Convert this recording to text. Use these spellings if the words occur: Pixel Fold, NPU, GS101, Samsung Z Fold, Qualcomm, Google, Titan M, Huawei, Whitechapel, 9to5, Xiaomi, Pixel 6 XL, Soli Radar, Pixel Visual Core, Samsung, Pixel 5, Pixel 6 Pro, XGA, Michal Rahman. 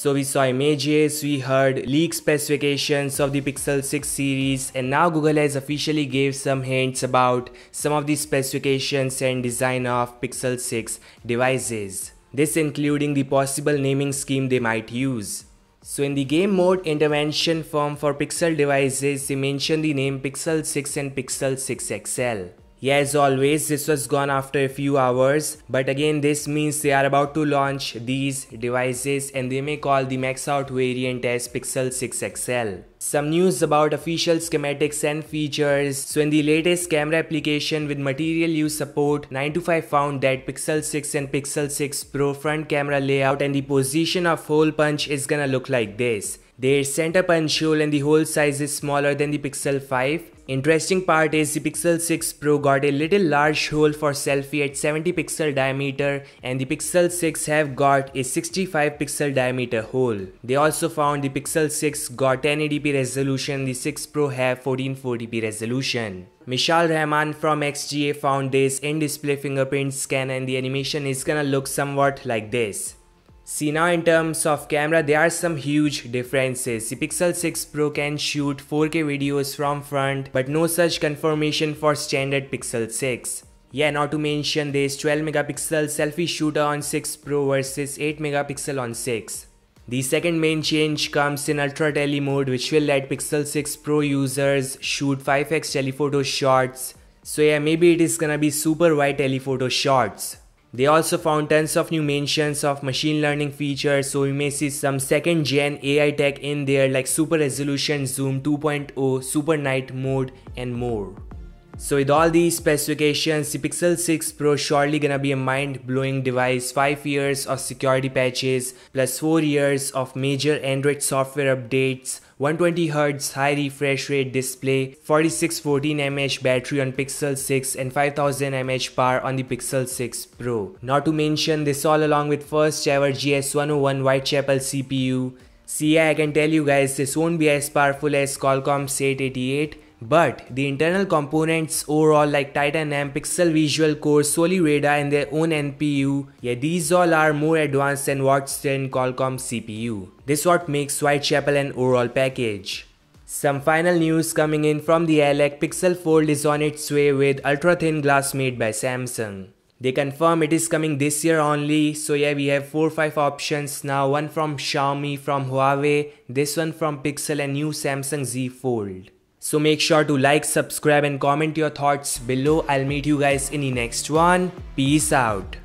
So we saw images, we heard leaked specifications of the Pixel 6 series, and now Google has officially gave some hints about some of the specifications and design of Pixel 6 devices. This including the possible naming scheme they might use. So in the game mode intervention form for Pixel devices, they mentioned the name Pixel 6 and Pixel 6 XL. Yeah, as always, this was gone after a few hours, but again this means they are about to launch these devices and they may call the max out variant as Pixel 6 XL. Some news about official schematics and features. So in the latest camera application with material use support, 9to5 found that Pixel 6 and Pixel 6 Pro front camera layout and the position of hole punch is gonna look like this. Their center punch hole and the hole size is smaller than the Pixel 5. Interesting part is the Pixel 6 Pro got a little large hole for selfie at 70 pixel diameter, and the Pixel 6 have got a 65 pixel diameter hole. They also found the Pixel 6 got 1080p resolution, the 6 Pro have 1440p resolution. Michal Rahman from XGA found this in-display fingerprint scan and the animation is gonna look somewhat like this. See, now in terms of camera, there are some huge differences. The Pixel 6 Pro can shoot 4K videos from front, but no such confirmation for standard Pixel 6. Yeah, not to mention this 12-megapixel selfie shooter on 6 Pro versus 8-megapixel on 6. The second main change comes in Ultra Tele mode, which will let Pixel 6 Pro users shoot 5x telephoto shots. So yeah, maybe it is gonna be super wide telephoto shots. They also found tons of new mentions of machine learning features, so we may see some 2nd gen AI tech in there like super resolution, zoom 2.0, super night mode and more. So with all these specifications, the Pixel 6 Pro surely gonna be a mind-blowing device. 5 years of security patches plus 4 years of major Android software updates, 120Hz high refresh rate display, 4614mAh battery on Pixel 6 and 5000mAh power on the Pixel 6 Pro. Not to mention this all along with first ever GS101 Whitechapel CPU. See, I can tell you guys this won't be as powerful as Qualcomm's 888, but the internal components overall like Titan M, Pixel Visual Core, Soli Radar and their own NPU, yeah, these all are more advanced than what's in Qualcomm CPU. This what makes Whitechapel an overall package. Some final news coming in from the ALEC, Pixel Fold is on its way with ultra thin glass made by Samsung. They confirm it is coming this year only, so yeah, we have 4-5 options now, one from Xiaomi, from Huawei, this one from Pixel and new Samsung Z Fold. So make sure to like, subscribe and comment your thoughts below. I'll meet you guys in the next one. Peace out.